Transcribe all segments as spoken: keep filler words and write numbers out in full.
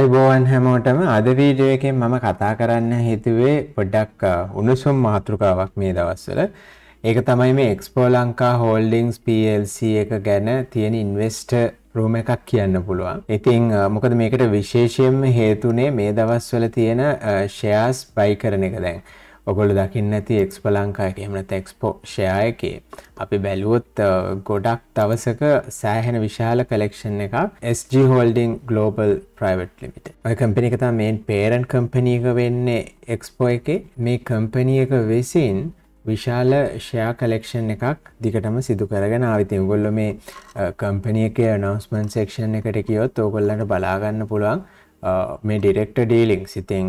අයිබෝවන් හැමෝටම අද වීඩියෝ එකෙන් මම කතා කරන්න හිතුවේ පොඩ්ඩක් උණුසුම් මාතෘකාවක් මේ දවස්වල. ඒක තමයි මේ Expo Lanka Holdings P L C එක ගැන තියෙන ඉන්වෙස්ටර් room එකක් කියන්න පුළුවන්. ඉතින් මොකද මේකට විශේෂයෙන්ම හේතුනේ මේ දවස්වල තියෙන shares buy කරන එක දැන්. ඔයගොල්ලෝ දකින්න නැති Expo Lanka එකේ එහෙම නැත්නම් Expo share එකේ අපි බැලුවොත් ගොඩක් දවසක සෑහෙන විශාල collection එකක් S G Holding Global Private Limited. ඔය company එක තමයි main parent company එක වෙන්නේ Expo එකේ. මේ company එක විසින් විශාල share collection එකක් දිගටම සිදු කරගෙන ආවා. ඉතින් ඔයගොල්ලෝ මේ company එකේ announcement section එකට ගියොත් ඔයගොල්ලන්ට බලා ගන්න පුළුවන්. Uh, මේ director dealings ඉතින්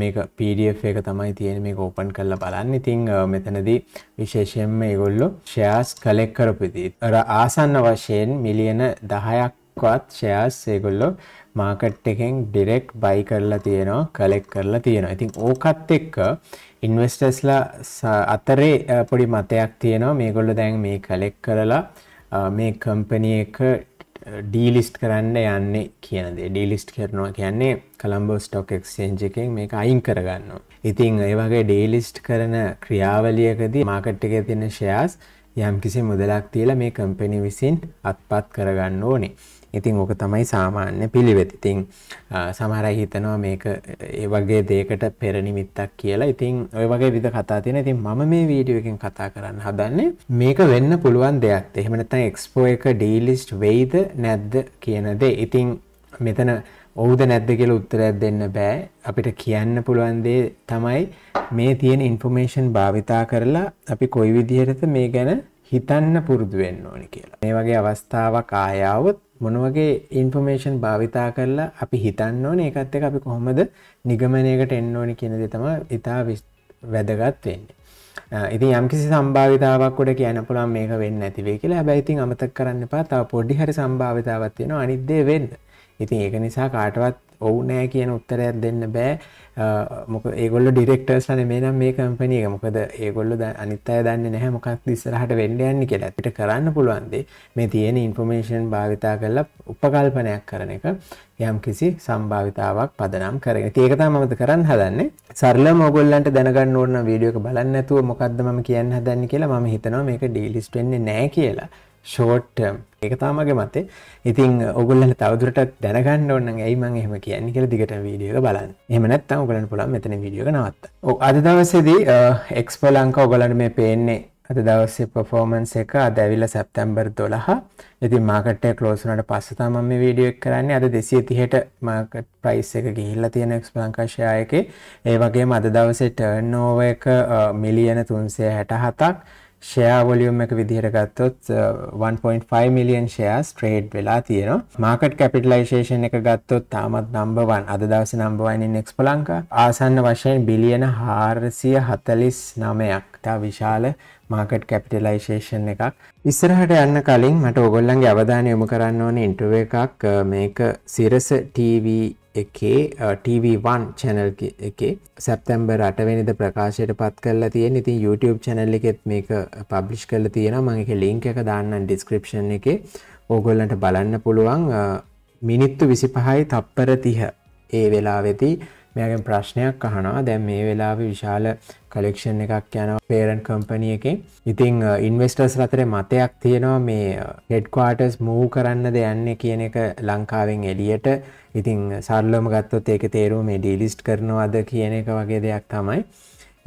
මේක P D F එක තමයි තියෙන්නේ මේක open කරලා බලන්න. ඉතින් මෙතනදී විශේෂයෙන්ම මේගොල්ලෝ shares collect කරපෙදී අර ආසන්න වශයෙන් මිලියන දහයක් වත් shares ඒගොල්ලෝ market එකෙන් direct buy කරලා තියෙනවා collect කරලා තියෙනවා. ඉතින් ඕකත් එක්ක investors ලා අතරේ පොඩි මතයක් තියෙනවා මේගොල්ලෝ දැන් මේ collect කරලා මේ company එක delist කරන්න යන්නේ කියන දේ. delist කරනවා කියන්නේ Colombo Stock Exchange එකෙන් මේක අයින් කරගන්නවා. ඉතින් ඒ වගේ delist කරන ක්‍රියාවලියකදී මාකට් එකේ තියෙන shares යම්කිසි මුදලක් තියලා මේ company විසින් අත්පත් කරගන්න ඕනේ. ඉතින් ඕක තමයි සාමාන්‍ය පිළිවෙත. ඉතින් සමහර අය හිතනවා මේක ඒ වගේ දෙයකට පෙර නිමිත්තක් කියලා. ඉතින් ඔය වගේ විද කතා තියෙනවා. ඉතින් මම මේ වීඩියෝ එකෙන් කතා කරන්න හදන්නේ මේක වෙන්න පුළුවන් දෙයක්ද? එහෙම නැත්නම් Expo එක delist වෙයිද නැද්ද කියන දේ. ඉතින් මෙතන ඔව්ද නැද්ද කියලා උත්තරයක් දෙන්න බෑ. අපිට කියන්න පුළුවන් දේ තමයි මේ තියෙන information භාවිතා කරලා අපි කොයි විදිහටද මේ ගැන හිතන්න පුරුදු වෙන්න ඕනේ කියලා. මේ වගේ අවස්ථාවක් ආය આવොත් මොන වගේ information භාවිතා කරලා අපි හිතන්න ඕනේ ඒකත් එක්ක අපි කොහොමද නිගමනයකට එන්න ඕනේ කියන දේ තමයි ඊට වැදගත් වෙන්නේ. ඉතින් යම්කිසි සම්භාවිතාවක් උඩ කියන්න පුළුවන් මේක වෙන්නේ නැති වෙයි කියලා. හැබැයි ඉතින් අමතක කරන්න එපා. තව පොඩි හරි සම්භාවිතාවක් තියෙනවා අනිත් දේ වෙන්න. ඉතින් ඒක නිසා කාටවත් ඔව් නෑ කියන උත්තරයක් දෙන්න බෑ. මොකද ඒගොල්ලෝ ඩිරෙක්ටර්ස්ලා නෙමෙයි නම් මේ කම්පැනි එක. මොකද ඒගොල්ලෝ අනිත් අය දන්නේ නැහැ මොකක්ද ඉස්සරහට වෙන්න යන්නේ කියලා. අපිට කරන්න පුළුවන් දේ මේ තියෙන ඉන්ෆෝමේෂන් භාවිතා කරලා උපකල්පනයක් කරන එක යම්කිසි සම්භාවිතාවක් පදනම් කරගෙන. ඉතින් ඒක තමයි මම කරන්න හදන්නේ. සරලම ඔයගොල්ලන්ට දැනගන්න ඕන නම් වීඩියෝ එක බලන්න නැතුව මොකද්ද මම කියන්න හදන්නේ කියලා මම හිතනවා මේක ඩීලිස්ට් වෙන්නේ නැහැ කියලා. short term ඒක තමයි මගේ මතේ. ඉතින් ඔයගොල්ලන්ට තවදුරටත් දැනගන්න ඕන නම් ඇයි මම එහෙම කියන්නේ කියලා දිගටම වීඩියෝ එක බලන්න. එහෙම නැත්නම් ඔයගොල්ලන්ට පුළුවන් මෙතන වීඩියෝ එක නවත්තන්න. ඔව් අද දවසේදී Expo Lanka ඔයගොල්ලන්ට මේ පේන්නේ අද දවසේ performance එක අද ඇවිල්ලා සැප්තැම්බර් දොළහ. ඉතින් market එක close වුණාට පස්සේ තමයි මම මේ වීඩියෝ එක කරන්නේ. අද දෙසිය තිහට market price එක ගිහිල්ලා තියෙන Expo Lanka share එකේ. ඒ වගේම අද දවසේ turnover එක මිලියන තුන්සිය හැටහතක්. share volume එක විදිහට ගත්තොත් one point five million shares trade වෙලා තියෙනවා. market capitalization එක ගත්තොත් තාමත් number one අද දවසේ number one in Expo Lanka. ආසන්න වශයෙන් බිලියන හාරසිය හතළිස් නවයක් තා විශාල market capitalization එකක්. ඉස්සරහට යන්න කලින් මට ඕගොල්ලන්ගේ අවධානය යොමු කරන්න ඕනේ interview එකක් මේක සිරස T V එකේ T V one channel එකේ සැප්තැම්බර් අට වෙනිදා ප්‍රකාශයට පත් කරලා තියෙන. ඉතින් YouTube channel එකෙත් මේක publish කරලා තියෙනවා. මම ඒකේ link එක දාන්නම් description එකේ. ඕගොල්ලන්ට බලන්න පුළුවන් මිනිත්තු විසිපහයි තප්පර තිහ ඒ වෙලාවේදී මෙයාගෙන් ප්‍රශ්නයක් අහනවා. දැන් මේ වෙලාවේ විශාල collection එකක් යනවා parent company එකේ. ඉතින් investors අතරේ මතයක් තියෙනවා මේ headquarters move කරන්නද යන්නේ කියන එක ලංකාවෙන් එළියට. ඉතින් සරලවම ගත්තොත් ඒකේ තේරුම මේ delist කරනවද කියන එක වගේ දෙයක් තමයි.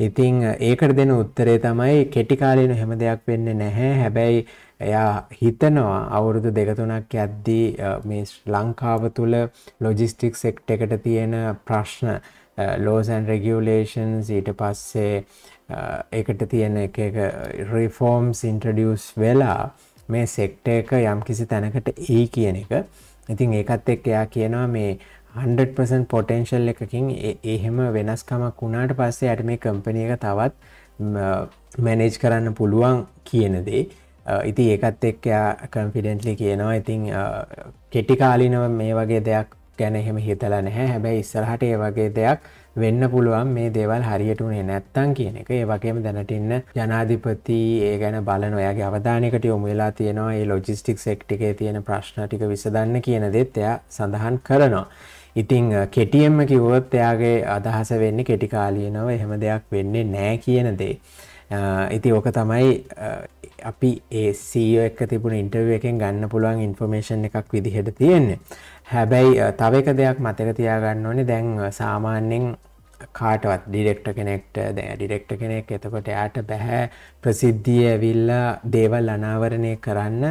ඉතින් ඒකට දෙන උත්තරේ තමයි කෙටි කාලේන හැම දෙයක් වෙන්නේ නැහැ. හැබැයි එයා හිතනවා අවුරුදු දෙක තුනක් යද්දී මේ ලංකාව තුල logistics sector එකට තියෙන ප්‍රශ්න laws and regulations ඊට පස්සේ ඒකට තියෙන එක එක reforms introduce වෙලා මේ sector එක යම්කිසි තැනකට එයි කියන එක. ඉතින් ඒකත් එක්ක එයා කියනවා මේ hundred percent potential එකකින් එහෙම වෙනස්කමක් වුණාට පස්සේ යට මේ කම්පැනි එක තවත් මැනේජ් කරන්න පුළුවන් කියන දේ. ඉතින් ඒකත් එක්ක එයා confidently කියනවා. ඉතින් කෙටි කාලිනව මේ වගේ දෙයක් ගැන එහෙම හිතලා නැහැ. හැබැයි ඉස්සරහට මේ වගේ දෙයක් වෙන්න පුළුවන් මේ දේවල් හරියට උනේ නැත්තම් කියන එක. ඒ වගේම දැනට ඉන්න ජනාධිපති ඒ ගැන බලන ඔයාගේ අවධානයකට යොමු වෙලා තියෙනවා. මේ ලොජිස්ටික්ස් සෙක්ටර් එකේ තියෙන ප්‍රශ්න ටික විසඳන්න කියන දේත් එයා සඳහන් කරනවා. ඉතින් කෙටියෙන්ම කිව්වොත් එයාගේ අදහස වෙන්නේ කෙටි කාලීනව එහෙම දෙයක් වෙන්නේ නැහැ කියන දේ. ඉතින් ඕක තමයි අපි ඒ C E O එක්ක තිබුණ ඉන්ටර්විව් එකෙන් ගන්න පුළුවන් ইনফরমේෂන් එකක් විදිහට තියෙන්නේ. හැබැයි තව එක දෙයක් මතක තියාගන්න ඕනේ දැන් සාමාන්‍යයෙන් කාටවත් ඩිරෙක්ටර් කෙනෙක්ට දැන් ඩිරෙක්ටර් කෙනෙක් එතකොට එයාට බෑ ප්‍රසිද්ධිය ඇවිල්ලා දේවල් අනාවරණය කරන්න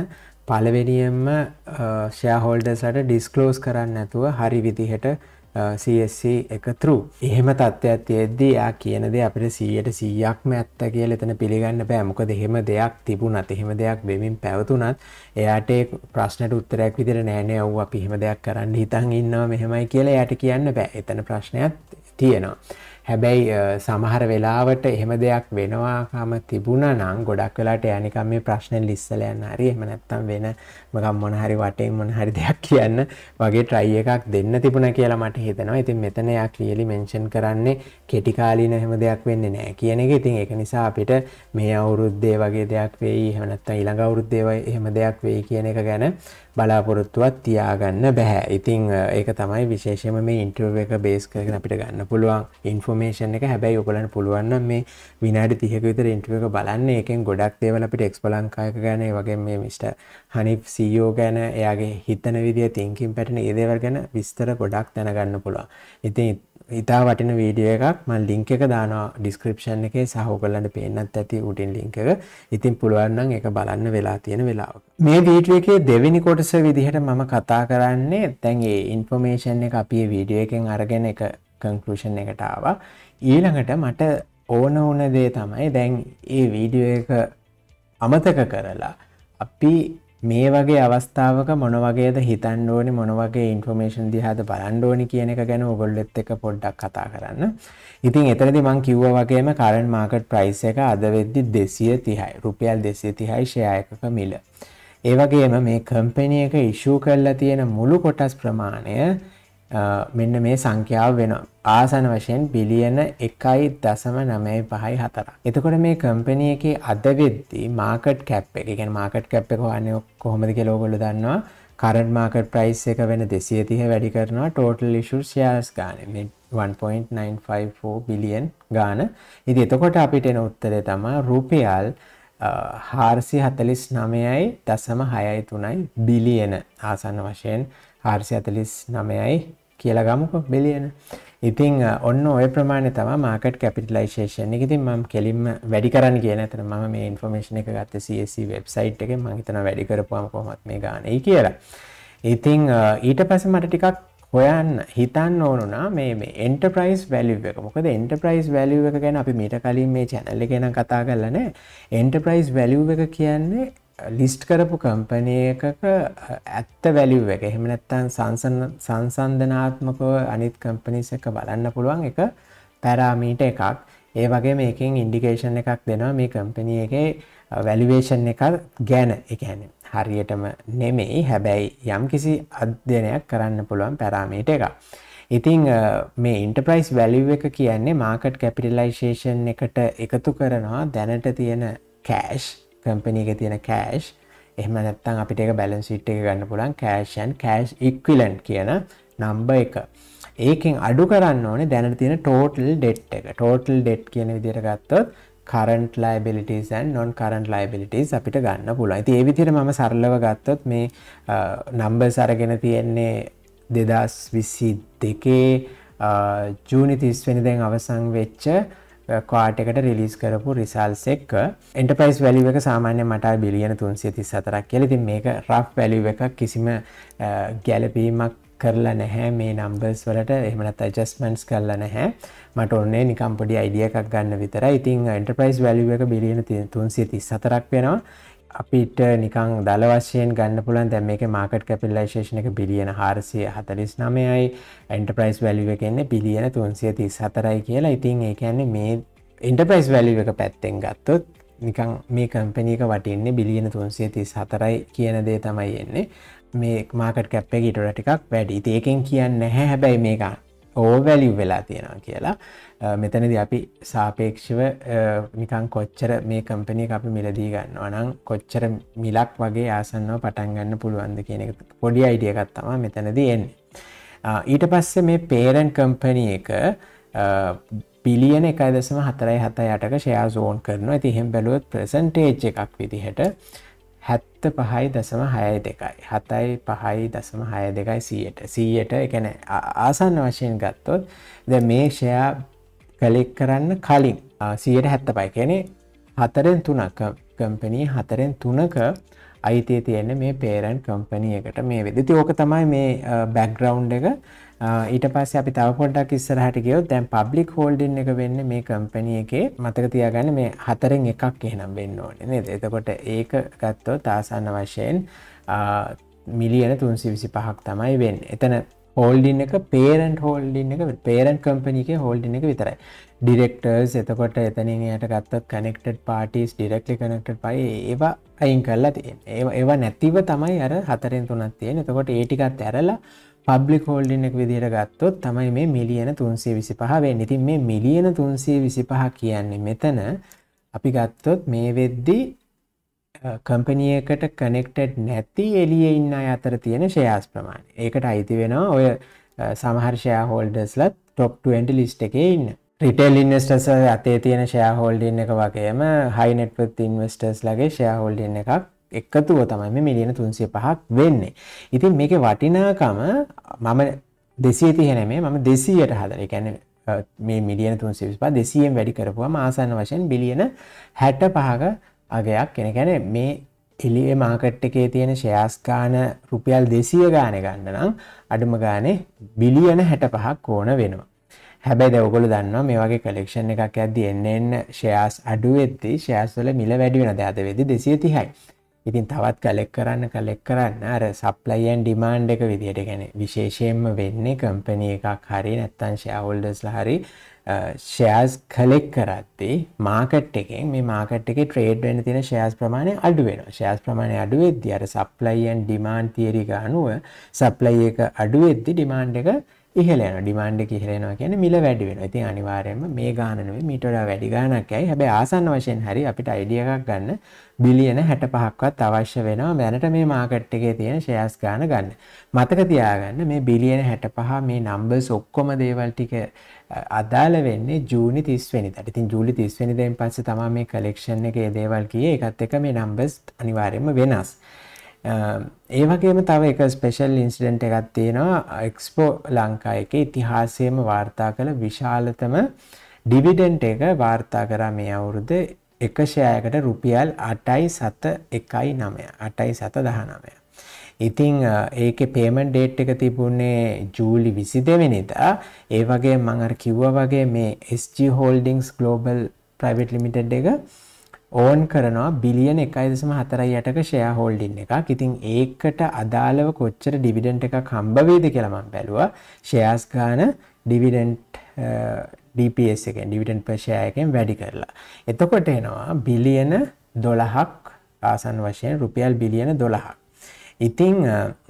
පළවෙනියෙන්ම ෂෙයාර්හෝල්ඩර්ස්ට ඩිස්ක්ලෝස් කරන්න නැතුව හරි විදිහට C S C එක through. එහෙම තත්ත්වයක් තියෙද්දී යා කියන දේ අපිට සීයට සීයක්ම ඇත්ත කියලා එතන පිළිගන්න බෑ. මොකද එහෙම දෙයක් තිබුණත් එහෙම දෙයක් වෙමින් පැවතුණත් එයාට ඒ ප්‍රශ්නට උත්තරයක් විදිහට නෑ නෑ ඔව් අපි එහෙම දෙයක් කරන්න හිතන් ඉන්නවා මෙහෙමයි කියලා එයාට කියන්න බෑ. එතන ප්‍රශ්නයක් තියෙනවා. හැබැයි සමහර වෙලාවට එහෙම දෙයක් වෙනවාම තිබුණා නම් ගොඩක් වෙලාට එයා නිකන් මේ ප්‍රශ්නේ ලිස්සලා යන්න හරි එහෙම නැත්නම් වෙන මගම් මොන හරි වටෙන් මොන හරි දෙයක් කියන්න වගේ try එකක් දෙන්න තිබුණා කියලා මට හිතෙනවා. ඉතින් මෙතන එයා clearly mention කරන්නේ කෙටි කාලීන එහෙම දෙයක් වෙන්නේ නැහැ කියන එක. ඉතින් ඒක නිසා අපිට මේ අවුරුද්දේ වගේ දෙයක් වෙයි එහෙම නැත්නම් ඊළඟ අවුරුද්දේ එහෙම දෙයක් වෙයි කියන එක ගැන බලාපොරොත්තුවක් තියාගන්න බෑ. ඉතින් ඒක තමයි විශේෂයෙන්ම මේ interview එක base කරගෙන අපිට ගන්න පුළුවන් info information එක. හැබැයි ඔයගලන්ට පුළුවන් නම් මේ විනාඩි තිහක විතර ඉන්ටර්විව් එක බලන්න. ඒකෙන් ගොඩක් දේවල් අපිට Expo Lanka එක ගැන ඒ වගේම මේ mister Hanif C E O ගැන එයාගේ හිතන විදිය thinking pattern ඒ දේවල් ගැන විස්තර ගොඩක් දැනගන්න පුළුවන්. ඉතින් ඉතාල වටින වීඩියෝ එකක් මම link එක දානවා description එකේ සහ ඔයගලන්ට පේන්නත් ඇති උඩින් link එක. ඉතින් පුළුවන් නම් ඒක බලන්න වෙලා තියෙන වෙලාවක. මේ වීඩියෝ එකේ දෙවෙනි කොටස විදිහට මම කතා කරන්නේ දැන් මේ information එක අපි මේ වීඩියෝ එකෙන් අරගෙන එක කන්ක්ලූෂන් එකට ආවා. ඊළඟට මට ඕන වුණ දේ තමයි දැන් මේ වීඩියෝ එක අමතක කරලා අපි මේ වගේ අවස්ථාවක මොන වගේද හිතන්න ඕනේ මොන වගේ ইনফরমේෂන් දිහාද බලන්න ඕනේ කියන එක ගැන ඔයගොල්ලෙත් එක්ක පොඩ්ඩක් කතා කරන්න. ඉතින් එතනදී මම කිව්වා වගේම current market price එක අද වෙද්දි දෙසිය තිහයි. රුපියල් දෙසිය තිහයි ෂෙයා එකක මිල. ඒ වගේම මේ කම්පැනි එක ඉෂුව කරලා තියෙන මුළු කොටස් ප්‍රමාණය මෙන්න මේ සංඛ්‍යාව වෙනවා. ආසන වශයෙන් බිලියන එකයි දශම නවය පහයි හතර. එතකොට මේ කම්පැනි එකේ අද වෙද්දී මාකට් කැප් එක, ඒ කියන්නේ මාකට් කැප් එක හොයන්නේ කොහොමද කියලා ඔයගොල්ලෝ දන්නවා. කරන්ට් මාකට් ප්‍රයිස් එක වෙන දෙසිය තිහ වැඩි කරනවා ටෝටල් ඉෂුඩ් ෂෙයාර්ස් ගානේ මේ one point nine five four billion ගාන. ඉතින් එතකොට අපිට එන උත්තරේ තමයි රුපියල් හාරසිය හතලිස් නවයයි දශම හයයි තුනයි බිලියන ආසන වශයෙන් හාරසිය හතලිස් නවයයි කියලා ගමුකෝ බිලියන. ඉතින් ඔන්න ඔය ප්‍රමාණය තමයි මාකට් කැපිටලයිසේෂන් එක. ඉතින් මම කෙලින්ම වැඩි කරන්න කියන අතර මම මේ ইনফরমේෂන් එක ගත්තේ C S C වෙබ්සයිට් එකෙන්. මම හිතනවා වැඩි කරපුවාම කොහොමවත් මේ ගානේ කියලා. ඉතින් ඊට පස්සේ මට ටිකක් හොයන්න හිතන්න ඕනුණා මේ මේ එන්ටර්ප්‍රයිස් වැලියු එක. මොකද එන්ටර්ප්‍රයිස් වැලියු එක ගැන අපි මීට කලින් මේ channel එකේ නම් කතා කරලා නැහැ. එන්ටර්ප්‍රයිස් වැලියු එක කියන්නේ ලිස්ට් කරපු කම්පැනි එකක ඇත්ත වැලියු එක. එහෙම නැත්නම් සංසන්දනාත්මකව අනිත් කම්පැනිස් එක බලන්න පුළුවන් එක පැරාමීටර් එකක්. ඒ වගේම මේකෙන් ඉන්ඩිකේෂන් එකක් දෙනවා මේ කම්පැනි එකේ වැලුවේෂන් එක ගැන. ඒ කියන්නේ හරියටම නෙමෙයි හැබැයි යම්කිසි අධ්‍යයනයක් කරන්න පුළුවන් පැරාමීටර් එකක්. ඉතින් මේ එන්ටර්ප්‍රයිස් වැලියු එක කියන්නේ මාකට් කැපිටලයිසේෂන් එකට එකතු කරනවා දැනට තියෙන කෑෂ් කම්පැනි එකේ තියෙන කෑෂ්. එහෙම නැත්නම් අපිට ඒක බැලන්ස් ෂීට් එක ගන්න පුළුවන් කෑෂ් and කෑෂ් ඉක්විවලන්ට් කියන නම්බර් එක. ඒකෙන් අඩු කරන්න ඕනේ දැනට තියෙන ටෝටල් ඩෙට් එක. ටෝටල් ඩෙට් කියන විදිහට ගත්තොත් current liabilities and non current liabilities අපිට ගන්න පුළුවන්. ඉතින් ඒ විදිහට මම සරලව ගත්තොත් මේ නම්බර්ස් අරගෙන තියෙන්නේ දෙදාස් විසි දෙකේ ජූනි තිස් වෙනිදාන් අවසන් වෙච්ච ක්වාටර් එකට රිලීස් කරපු රිසල්ට්ස් එක. එන්ටර්ප්‍රයිස් වැලියු එක සාමාන්‍යයෙන් මට බිලියන තුන්සිය තිස් හතරක් කියලා. ඉතින් මේක රෆ් වැලියු එකක් කිසිම ගැළපීමක් කරලා නැහැ මේ නම්බර්ස් වලට. එහෙම නැත්නම් ඇඩ්ජස්ට්මන්ට්ස් කරලා නැහැ. මට ඕනේ නිකම් පොඩි අයිඩියා එකක් ගන්න විතරයි. ඉතින් එන්ටර්ප්‍රයිස් වැලියු එක බිලියන තුන්සිය තිස් හතරක් වෙනවා. අපිට නිකන් දල වශයෙන් ගන්න පුළුවන් දැන් මේකේ මාකට් කැපිටලයිසේෂන් එක බිලියන හාරසිය හතලිස් නවයයි එන්ටර්ප්‍රයිස් වැලියු එක ඉන්නේ බිලියන තුන්සිය තිස් හතරයි කියලා. ඉතින් ඒ කියන්නේ මේ එන්ටර්ප්‍රයිස් වැලියු එක පැත්තෙන් ගත්තොත් නිකන් මේ කම්පැනි එක වටින්නේ බිලියන තුන්සිය තිස් හතරයි කියන දේ තමයි එන්නේ. මේ මාකට් කැප් එක ඊට වඩා ටිකක් වැඩි. ඉතින් ඒකෙන් කියන්නේ නැහැ හැබැයි මේක ඕවර් වැලියු වෙලා තියෙනවා කියලා. මෙතනදී අපි සාපේක්ෂව නිකන් කොච්චර මේ කම්පැනි එක අපි මිලදී ගන්නවා නම් කොච්චර මිලක් වගේ ආසන්නව පටන් ගන්න පුළුවන්ද කියන එක පොඩි අයිඩියා එකක් තමයි මෙතනදී එන්නේ. ඊට පස්සේ මේ parent company එක බිලියන one point four seven eight ක shares own කරනවා. ඉතින් එහෙන් බැලුවොත් percentage එකක් විදිහට seventy-five point six two seventy-five point six two one hundred ට ඒ කියන්නේ ආසන්න වශයෙන් ගත්තොත් දැන් මේ share collect කරන්න කලින් one seventy-five කියන්නේ four and three company four and three අයිතිය තියෙන්නේ මේ parent company එකට මේ වෙද්දී. ඉතින් ඕක තමයි මේ background එක. ඊට පස්සේ අපි තව පොඩ්ඩක් ඉස්සරහට ගියොත් දැන් public holding එක වෙන්නේ මේ company එකේ. මතක තියාගන්න මේ හතරෙන් එකක් එහෙනම් වෙන්න ඕනේ නේද? එතකොට ඒක ගත්තොත් ආසන්න වශයෙන් මිලියන three twenty-five ක් තමයි වෙන්නේ. එතන holding එක parent holding එක parent company එකේ holding එක විතරයි. Directors එතකොට එතනින් එහාට ගත්තොත් connected parties directly connected party ඒවා අයින් කරලා තියෙනවා. ඒවා නැතිව තමයි අර හතරෙන් තුනක් තියෙන්නේ. එතකොට ඒ ටිකත් ඇරලා public holding එක විදිහට ගත්තොත් තමයි මේ මිලියන three twenty-five වෙන්නේ. ඉතින් මේ මිලියන three twenty-five කියන්නේ මෙතන අපි ගත්තොත් මේ වෙද්දී company එකට connected නැති එළියේ ඉන්න අය අතර තියෙන shares ප්‍රමාණය. ඒකට අයිති වෙනවා ඔය සමහර shareholdersලත් top twenty list එකේ ඉන්න. retail investors අතේ තියෙන shareholding එක වගේම high net worth investors ලගේ shareholding එකක් එකතුව තමයි මේ මිලියන three oh five ක් වෙන්නේ. ඉතින් මේකේ වටිනාකම මම two thirty නෙමෙයි මම two hundred ට හදලා. ඒ කියන්නේ මේ මිලියන three twenty-five two hundred න් වැඩි කරපුවාම ආසන්න වශයෙන් බිලියන sixty-five ක අගයක් කියන්නේ මේ එළියේ මාකට් එකේ තියෙන shares ගාන රුපියල් දෙසිය ගාන ගන්න නම් අඩුම ගානේ බිලියන sixty-five ක් ඕන වෙනවා. හැබැයි දැන් ඔයගොල්ලෝ දන්නවා මේ වගේ collection එකක් යද්දී එන්න එන්න shares අඩු වෙද්දී shares වල මිල වැඩි වෙනවා. දැන් අද වෙද්දී two thirty යි. ඉතින් තවත් collect කරන්න collect කරන්න අර supply and demand එක විදියට කියන්නේ විශේෂයෙන්ම වෙන්නේ company එකක් හරිය නැත්නම් shareholders ලා හරිය Uh, shares collect කරද්දී market එකෙන් මේ market එකේ trade වෙන්න තියෙන shares ප්‍රමාණය අඩු වෙනවා. shares ප්‍රමාණය අඩු වෙද්දී අර supply and demand theory එක අනුව supply එක අඩු වෙද්දී demand එක ඉහළ යනවා. demand එක ඉහළ යනවා කියන්නේ මිල වැඩි වෙනවා. ඉතින් අනිවාර්යයෙන්ම මේ ගාන නෙවෙයි මීට වඩා වැඩි ගානක් ඇයි. හැබැයි ආසන්න වශයෙන් හරි අපිට idea එකක් ගන්න බිලියන sixty-five ක්වත් අවශ්‍ය වෙනවා මැනට මේ market එකේ තියෙන shares ගාන ගන්න. මතක තියාගන්න මේ බිලියන sixty-five මේ numbers ඔක්කොම දේවල් ටික අදාළ වෙන්නේ ජූනි තිස් වෙනිදාට. ඉතින් ජූලි තිස් වෙනිදාෙන් පස්සේ තමයි මේ collection එකේ දේවල් කියේ. ඒකත් එක මේ numbers අනිවාර්යයෙන්ම වෙනස්. ඒ වගේම තව එක special incident එකක් තියෙනවා Expo ලංකා එකේ ඉතිහාසයේම වාර්තා කළ විශාලතම dividend එක වාර්තා කරා මේ අවුරුද්දේ එක share එකට රුපියල් eight point seven one point nine eight point seven one nine. ඉතින් ඒකේ payment date එක තිබුණේ ජූලි twenty-two වෙනිදා. ඒ වගේම මම අර කිව්වා වගේ මේ S G Holdings Global Private Limited එක own කරනවා බිලියන one point four eight ක share holding එකක්. ඉතින් ඒකට අදාළව කොච්චර dividend එකක් හම්බ වෙයිද කියලා මම බැලුවා. shares ගාන dividend D P S එකෙන් dividend per share එකෙන් වැඩි කරලා. එතකොට එනවා බිලියන twelve ක් ආසන්න වශයෙන් රුපියල් බිලියන twelve ක්. ඉතින්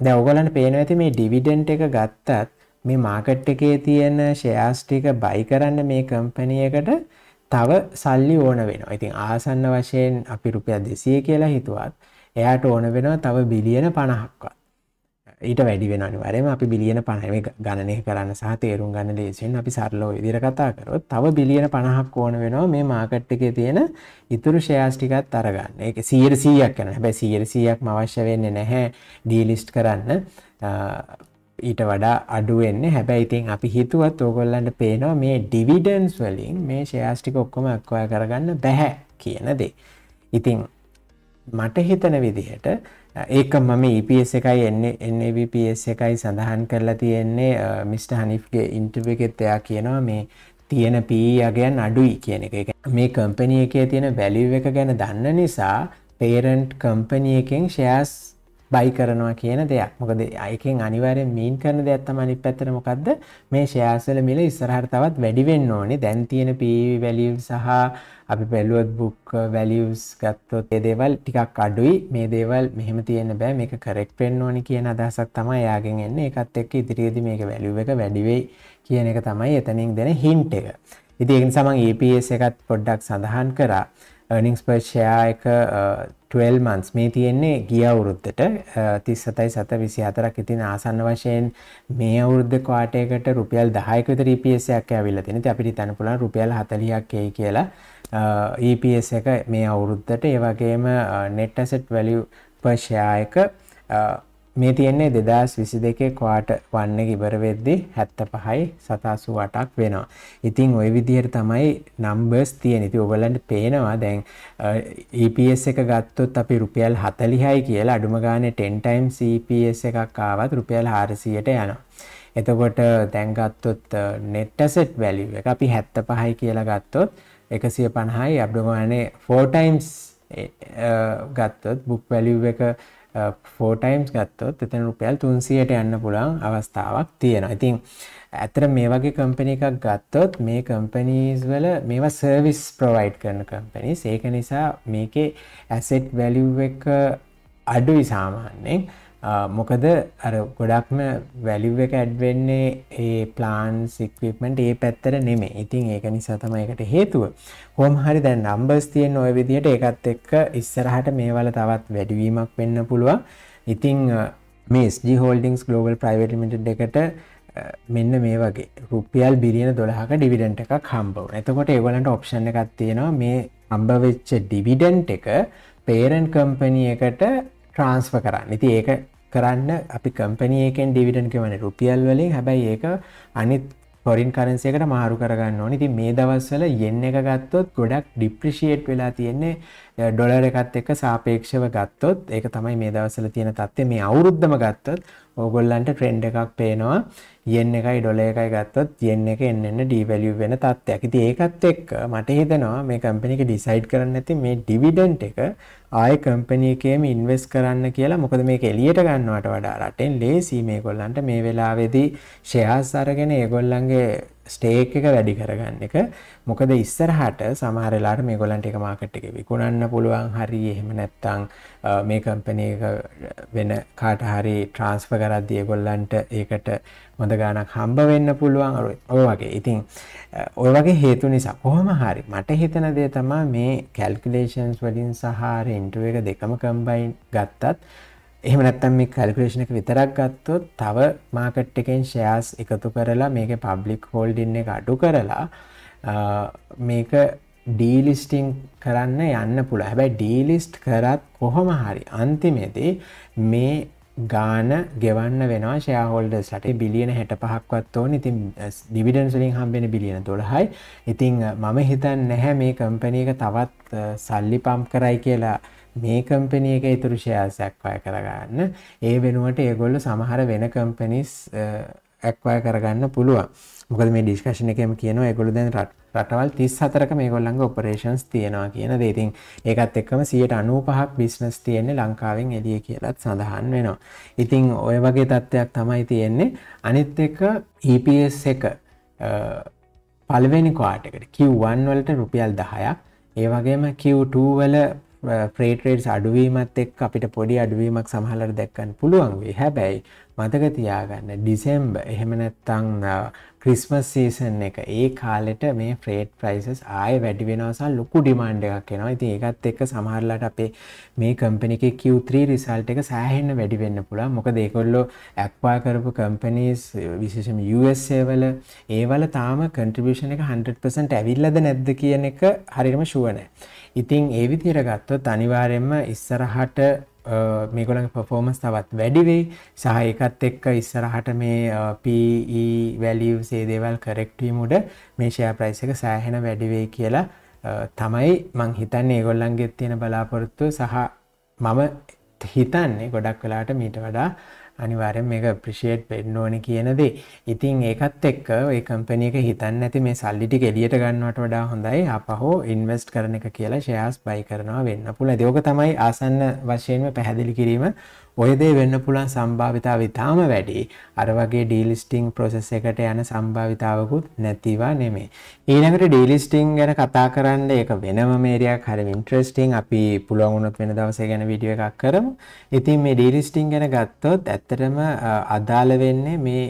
දැන් ඔයගොල්ලන්ට පේනවා ඇති මේ ඩිවිඩෙන්ඩ් එක ගත්තත් මේ මාකට් එකේ තියෙන shares ටික buy කරන්න මේ company එකට තව සල්ලි ඕන වෙනවා. ඉතින් ආසන්න වශයෙන් අපි රුපියල් two hundred කියලා හිතුවත් එයාට ඕන වෙනවා තව බිලියන fifty ක්වත්. ඊට වැඩි වෙනවා අනිවාර්යයෙන්ම. අපි බිලියන fifty මේ ගණනය කරන්න සහ තේරුම් ගන්න ලේසියෙන් අපි සරලව විදිහට කතා කරොත් තව බිලියන fifty ක් ඕන වෙනවා මේ මාකට් එකේ තියෙන ඉතුරු shares ටිකත් අරගන්න. ඒක one hundred ක් කරනවා. හැබැයි one hundred ක්ම අවශ්‍ය වෙන්නේ නැහැ delist කරන්න. ඊට වඩා අඩු වෙන්නේ. හැබැයි ඉතින් අපි හිතුවත් ඕගොල්ලන්ට පේනවා මේ dividends වලින් මේ shares ටික ඔක්කොම acquire කරගන්න බෑ කියන දේ. ඉතින් මට හිතන විදිහට ඒක මම E P S එකයි N A V P S එකයි සඳහන් කරලා තියෙන්නේ මිස්ටර් හනිෆ්ගේ ඉන්ටර්වියු එකේත් එයා කියනවා මේ තියෙන P E ගැන අඩුයි කියන එක. මේ company එකේ තියෙන value එක ගැන දන්න නිසා parent company එකෙන් shares buy කරනවා කියන දෙයක්. මොකද ඒකෙන් අනිවාර්යෙන් mean කරන දෙයක් තමයි අනිත් පැත්තට මොකද්ද මේ shares වල මිල ඉස්සරහට තවත් වැඩි වෙන්න ඕනේ. දැන් තියෙන P E value සහ අපි බැලුවත් book values ගත්තොත් මේ දේවල් ටිකක් අඩුයි. මේ දේවල් මෙහෙම තියෙන්න බෑ. මේක correct වෙන්න ඕනේ කියන අදහසක් තමයි යාගෙන් එන්නේ. ඒකත් එක්ක ඉදිරියේදී මේක value එක වැඩි වෙයි කියන එක තමයි එතනින් දෙන hint එක. ඉතින් ඒ නිසා මම E P S එකත් පොඩ්ඩක් සඳහන් කරා. earnings per share එක twelve months මේ තියෙන්නේ ගිය අවුරුද්දට තිස් හතයි සත විසි හතරක් ඉතින් ආසන්න වශයෙන් මේ අවුරුද්ද ක්වාටරයකට රුපියල් දහයක විතර E P S එකක් ඇවිල්ලා තියෙනවා. ඉතින් අපිට හිතන්න පුළුවන් රුපියල් හතළිහක් එයි කියලා E P S එක මේ අවුරුද්දට. ඒ වගේම net asset value per share එක මේ තියෙන්නේ දෙදාස් විසි දෙකේ ක්වාටර් වන් එක ඉවර වෙද්දී හැත්තෑපහයි සතෑඅසූඅටක් වෙනවා. ඉතින් ওই විදිහට තමයි නම්බර්ස් තියෙන්නේ. ඉතින් ඔයගලන්ට පේනවා දැන් E P S එක ගත්තොත් අපි රුපියල් හතළිහයි කියලා අඩුම ගානේ ten times E P S එකක් ආවත් රුපියල් හාරසියයට යනවා. එතකොට දැන් ගත්තොත් net asset value එක අපි හැත්තෑපහයි කියලා ගත්තොත් එකසිය පනහයි අඩුම ගානේ ෆෝර් ටයිම්ස් ගත්තොත් book value එක ෆෝර් ටයිම්ස් ගත්තොත් එතන රුපියල් තුන්සියයට යන්න පුළුවන් අවස්ථාවක් තියෙනවා. ඉතින් ඇත්තට මේ වගේ කම්පැනි එකක් ගත්තොත් මේ කම්පැනිස් වල මේවා සර්විස් ප්‍රොවයිඩ් කරන කම්පැනිස්. ඒක නිසා මේකේ ඇසෙට් වැලියු එක අඩුයි සාමාන්‍යයෙන්. මොකද අර ගොඩක්ම වැලියු එක ඇඩ් වෙන්නේ ඒ ප්ලාන්ට්ස් ඉක්විප්මන්ට් ඒ පැත්තට නෙමෙයි. ඉතින් ඒක නිසා තමයි ඒකට හේතුව. කොහොම හරි දැන් නම්බර්ස් තියෙන ඔය විදිහට ඒකත් එක්ක ඉස්සරහට මේවල තවත් වැඩිවීමක් වෙන්න පුළුවන්. ඉතින් මේ S G Holdings Global Private Limited එකට මෙන්න මේ වගේ රුපියල් බිලියන දොළහක ඩිවිඩන්ඩ් එකක් හම්බ වුණා. එතකොට ඒගොල්ලන්ට ඔප්ෂන් එකක් තියෙනවා මේ හම්බ වෙච්ච ඩිවිඩන්ඩ් එක parent company එකට transfer කරන්න. ඉතින් ඒක කරන්න අපි company එකෙන් ඩිවිඩන්ඩ් ගෙවන්නේ රුපියල් වලින්. හැබැයි ඒක අනිත් ෆොරින් කරන්සි එකට මාරු කරගන්න ඕනේ. ඉතින් මේ දවස්වල yen එක ගත්තොත් ගොඩක් ඩිප්‍රීෂিয়েට් වෙලා තියෙන්නේ ඩොලර් එකත් එක්ක සාපේක්ෂව ගත්තොත්. ඒක තමයි මේ දවස්වල තියෙන තත්ත්වය. මේ අවුරුද්දම ගත්තොත් ඕගොල්ලන්ට ට්‍රෙන්ඩ් එකක් පේනවා yen එකයි ඩොලර් එකයි ගත්තොත් yen එක එන්න එන්න ඩිවැලියු වෙන තත්ත්වයක්. ඉතින් ඒකත් එක්ක මට හිතෙනවා මේ කම්පැනි එක ඩිසයිඩ් කරන්න නැති මේ ඩිවිඩන්ඩ් එක ආයේ කම්පැනි එකේම ඉන්වෙස්ට් කරන්න කියලා. මොකද මේක එළියට ගන්නවට වඩා රටෙන් ලේසි මේගොල්ලන්ට මේ වෙලාවේදී ෂෙයාර්ස් අරගෙන ඒගොල්ලන්ගේ ස්ටේක් එක වැඩි කරගන්න එක. මොකද ඉස්සරහට සමහර වෙලාවට මේගොල්ලන්ට එක මාකට් එකේ විකුණන්න පුළුවන්. හරි එහෙම නැත්නම් මේ කම්පැනි එක වෙන කාට හරි ට්‍රාන්ස්ෆර් කරද්දී ඒගොල්ලන්ට ඒකට හොඳ ගාණක් හම්බ වෙන්න පුළුවන්. ඔය වගේ. ඉතින් ඔය වගේ හේතු නිසා කොහොම හරි මට හිතන දේ තමයි මේ කැල්කියුලේෂන්ස් වලින් සහ ඉන්ටර්වයු එක දෙකම කම්බයින් ගත්තත් එහෙම නැත්නම් මේ කැල්කියුලේෂන් එක විතරක් ගත්තොත් තව මාකට් එකෙන් ෂෙයාර්ස් එකතු කරලා මේකේ පබ්ලික් හෝල්ඩින් එක අඩු කරලා මේක ඩීලිස්ටිං කරන්න යන්න පුළුවන්. හැබැයි ඩීලිස්ට් කරත් කොහොම හරි අන්තිමේදී මේ ගාන ගෙවන්න වෙනවා ෂෙයාර් හෝල්ඩර්ස්ලට. බිලියන හැත්තෑපහක්වත් ඕනේ. ඉතින් ඩිවිඩන්ඩ්ස් වලින් හම්බෙන බිලියන දොළහයි. ඉතින් මම හිතන්නේ නැහැ මේ කම්පැනි එක තවත් සල්ලි පම්ප් කරයි කියලා මේ කම්පැනි එක ඉතුරු ෂෙයාර්ස් ඇක්වයර් කරගන්න. ඒ වෙනුවට ඒගොල්ලෝ සමහර වෙන කම්පැනිස් ඇක්වයර් කරගන්න පුළුවන්. මොකද මේ ඩිස්කෂන් එකේම කියනවා ඒගොල්ලෝ දැන් රටවල් තිස් හතරක මේගොල්ලන්ගේ ඔපරේෂන්ස් තියෙනවා කියන දේ. ඉතින් ඒකත් එක්කම සියයට අනූපහක් බිස්නස් තියෙන්නේ ලංකාවෙන් එළිය කියලාත් සඳහන් වෙනවා. ඉතින් ওই වගේ තත්ත්වයක් තමයි තියෙන්නේ. අනිත් එක E P S එක පළවෙනි ක්වාටර් එකට Q one වලට රුපියල් දහයක්. ඒ වගේම Q two වල ෆ්‍රේට් රේට්ස් අඩුවීමත් එක්ක අපිට පොඩි අඩුවීමක් සමහරවිට දැක්කන්න පුළුවන් වෙයි. හැබැයි මතක තියාගන්න ඩිසෙම්බර් එහෙම නැත්නම් ක්‍රිස්මස් සීසන් එක ඒ කාලෙට මේ ෆ්‍රේට් ප්‍රයිසස් ආයේ වැඩි වෙනවා සහ ලොකු ඩිමාන්ඩ් එකක් එනවා. ඉතින් ඒකත් එක්ක සමහරලාට අපේ මේ කම්පැනි එකේ Q three රිසල්ට් එක සෑහෙන්න වැඩි වෙන්න පුළුවන්. මොකද ඒගොල්ලෝ ඇක්වයර් කරපු කම්පැනිස් විශේෂයෙන්ම U S A වල ඒ වල තාම කන්ට්‍රිබියුෂන් එක හන්ඩ්‍රඩ් පර්සන්ට් ඇවිල්ලාද නැද්ද කියන එක හරියටම ෂුවර් නැහැ. ඉතින් ඒ විදිහට ගත්තොත් අනිවාර්යයෙන්ම ඉස්සරහට මේගොල්ලන්ගේ performance තවත් වැඩි වෙයි. සහ ඒකත් එක්ක ඉස්සරහට මේ P E values ඒ දේවල් correct වීම උඩ මේ share price එක සෑහෙන වැඩි වෙයි කියලා තමයි මං හිතන්නේ ඒගොල්ලන්ගේ තියෙන බලාපොරොත්තුව. සහ මම හිතන්නේ ගොඩක් වෙලාවට මීට වඩා අනිවාර්යෙන් මේක appreciate වෙන්න ඕනේ කියන දේ. ඉතින් ඒකත් එක්ක ඒ කම්පැනි එක හිතන්නේ නැති මේ සල්ලි ටික එළියට ගන්නවට වඩා හොඳයි අපහෝ invest කරන එක කියලා shares buy කරනවා වෙන්න පුළුවන්. ඒක තමයි ආසන්න වශයෙන්ම පැහැදිලි කිරීම. ඔය දේ වෙන්න පුළුවන් සම්භාවිතාව ඉතාම වැඩි. අර වගේ delisting process එකට යන සම්භාවිතාවකුත් නැතිවා නෙමෙයි. ඊළඟට delisting ගැන කතා කරන්න ඒක වෙනම ඒරියාවක්. හරි interesting. අපි පුළුවන් වුණොත් වෙන දවසේ ගැන වීඩියෝ එකක් කරමු. ඉතින් මේ delisting ගැන ගත්තොත් ඇත්තටම අදාළ වෙන්නේ මේ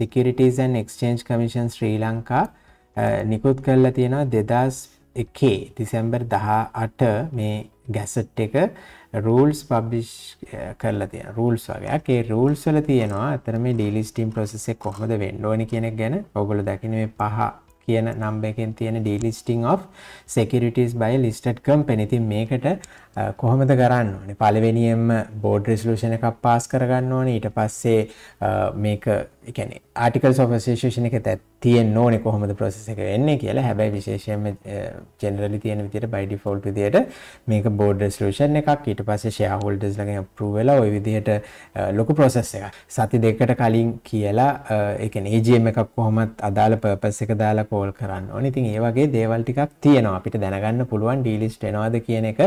Securities and Exchange Commission ශ්‍රී ලංකා නිකුත් කරලා තියෙනවා දෙදාස් එකේ දෙසැම්බර් දහ අට මේ ගැසට් එක rules publish කරලා තියෙනවා rules වගේක්. ඒ rules වල තියෙනවා අතන මේ delisting process එක කොහොමද වෙන්න ඕනේ කියන එක ගැන. ඔයගොල්ලෝ දකින්නේ මේ පහ කියන number එකෙන් තියෙන delisting of securities by a listed company. ඉතින් මේකට කොහොමද කරන්න ඕනේ? පළවෙනියෙන්ම board resolution එකක් pass කරගන්න ඕනේ. ඊට පස්සේ මේක ඒ කියන්නේ articles of association එකේ තියෙන්න ඕනේ කොහොමද process එක වෙන්නේ කියලා. හැබැයි විශේෂයෙන්ම generally තියෙන විදිහට by default විදිහට මේක board resolution එකක් ඊට පස්සේ shareholders ලාගෙන් approve වෙලා ওই විදිහට ලොකු process එකක්. සති දෙකකට කලින් කියලා ඒ කියන්නේ A G M එකක් කොහොමත් අදාළ purpose එක දාලා call කරන්න ඕනේ. ඉතින් ඒ වගේ දේවල් ටිකක් තියෙනවා. අපිට දැනගන්න පුළුවන් delist වෙනවද කියන එක.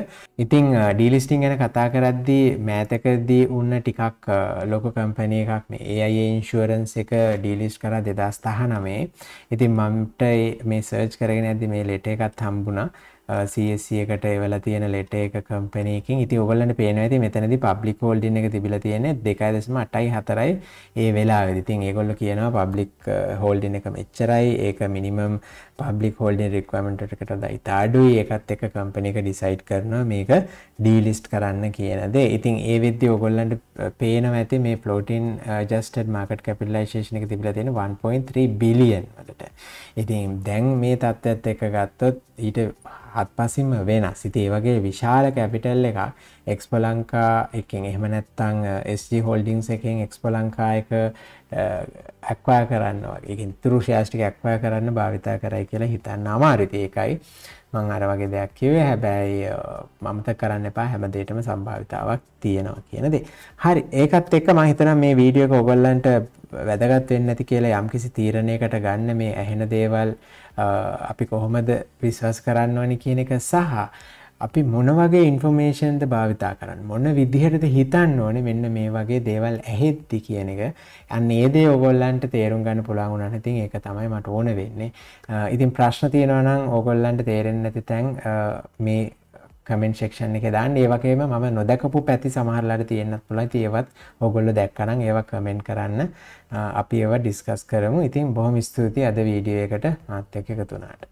ඉතින් delisting ගැන කතා කරද්දී මෑතකදී වුණ ටිකක් ලොකු company එකක් මේ A I A insurance එක delist කරා two thousand nine. ඉතින් මමට මේ සර්ච් කරගෙන යද්දි මේ ලෙටර් එකත් හම්බුණා C S C එකට එවලා තියෙන ලෙටර් එක කම්පැනි එකකින්. ඉතින් ඔයගොල්ලන්ට පේනවා ඇති මෙතනදී public holding එක තිබිලා තියෙන්නේ two point eight four ඒ වෙලාවේදී. ඉතින් ඒගොල්ලෝ කියනවා public holding එක මෙච්චරයි. ඒක minimum public holding requirement එකට දාලා අඩුයි. ඒකත් එක කම්පැනි එක decide කරනවා මේක delist කරන්න කියන දේ. ඉතින් ඒ වෙද්දී ඔයගොල්ලන්ට පේනවා ඇති මේ floating adjusted market capitalization එක තිබිලා තියෙන්නේ one point three billion වලට. ඉතින් දැන් මේ තත්ත්වයට එක ගත්තොත් ඊට හත්පසින්ම වෙනස්. ඉතින් ඒ වගේ විශාල කැපිටල් එකක් Expo Lanka එකෙන් එහෙම නැත්නම් S G Holdings එකෙන් Expo Lanka එක acquire කරන්න වගේ. ඒකෙන් තුරු shares ටික acquire කරන්න භාවිතා කරයි කියලා හිතන්න අමාරුයි. ඒකයි මම අර වගේ දෙයක් කිව්වේ. හැබැයි මමත කරන්න එපා හැමදේටම සම්භාවිතාවක් තියෙනවා කියන දේ. හරි. ඒකත් එක්ක මම හිතනවා මේ වීඩියෝ එක ඔයගොල්ලන්ට වැදගත් වෙන්නේ නැති කියලා යම්කිසි තීරණයකට ගන්න මේ ඇහෙන දේවල් අපි කොහොමද විශ්වාස කරන්න ඕනේ කියන එක සහ අපි මොන වගේ ইনফরমේෂන්ද භාවිතා කරන්න මොන විදිහටද හිතන්න ඕනේ මෙන්න මේ වගේ දේවල් ඇහෙද්දි කියන එක. අන්න ඒ දේ ඕගොල්ලන්ට තේරුම් ගන්න පුළුවන් වුණා නම් ඉතින් ඒක තමයි මට ඕන වෙන්නේ. ඉතින් ප්‍රශ්න තියෙනවා නම් ඕගොල්ලන්ට තේරෙන්නේ නැති තැන් මේ comment section එකේ දාන්න. ඒ වගේම මම නොදකපු පැති සමහරලාට තියෙන්නත් පුළුවන්. ඉතින් ඒවත් ඔයගොල්ලෝ දැක්කනම් ඒවා comment කරන්න. අපි ඒවා discuss කරමු. ඉතින් බොහොම ස්තුතියි අද වීඩියෝ එකට මාත් එක්ක එකතු වුණාට.